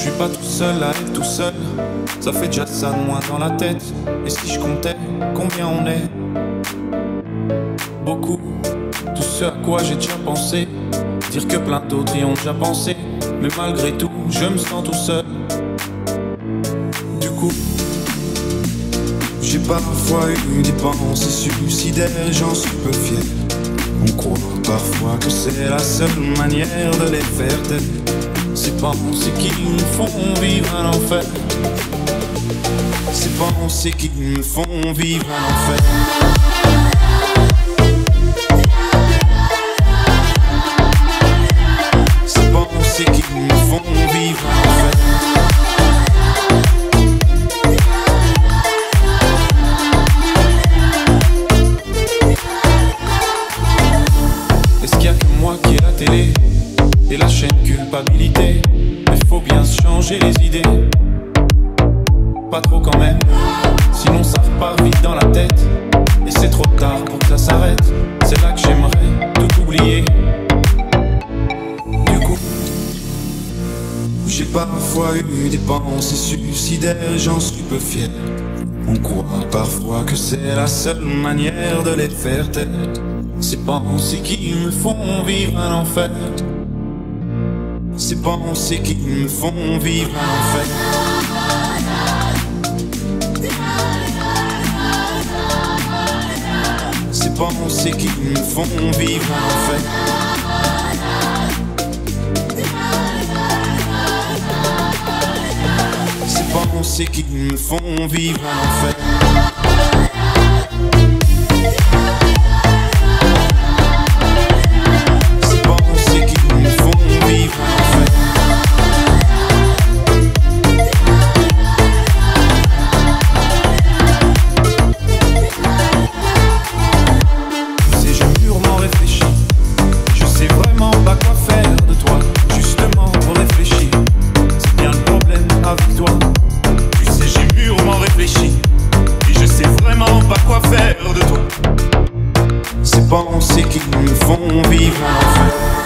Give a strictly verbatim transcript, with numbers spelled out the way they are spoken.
Je suis pas tout seul à être tout seul, ça fait déjà ça de moins dans la tête. Et si je comptais combien on est, beaucoup. Tout ce à quoi j'ai déjà pensé, dire que plein d'autres y ont déjà pensé, mais malgré tout je me sens tout seul. Du coup j'ai parfois eu des pensées suicidaires, j'en suis peu fier. On croit parfois que c'est la seule manière de les faire taire. Ces pensées qui me font vivre un enfer, ces pensées qui me font vivre un enfer. Et la chaîne culpabilité, mais faut bien se changer les idées. Pas trop quand même, sinon ça repart vite dans la tête. Et c'est trop tard pour que ça s'arrête, c'est là que j'aimerais tout oublier. Du coup, j'ai parfois eu des pensées suicidaires, j'en suis peu fier. On croit parfois que c'est la seule manière de les faire taire. Ces pensées qui me font vivre un enfer, ces pensées qui me font vivre un enfer, ces pensées qui me font vivre un enfer, ces pensées qui me font vivre un enfer. Ces pensées qui me font vivre un enfer.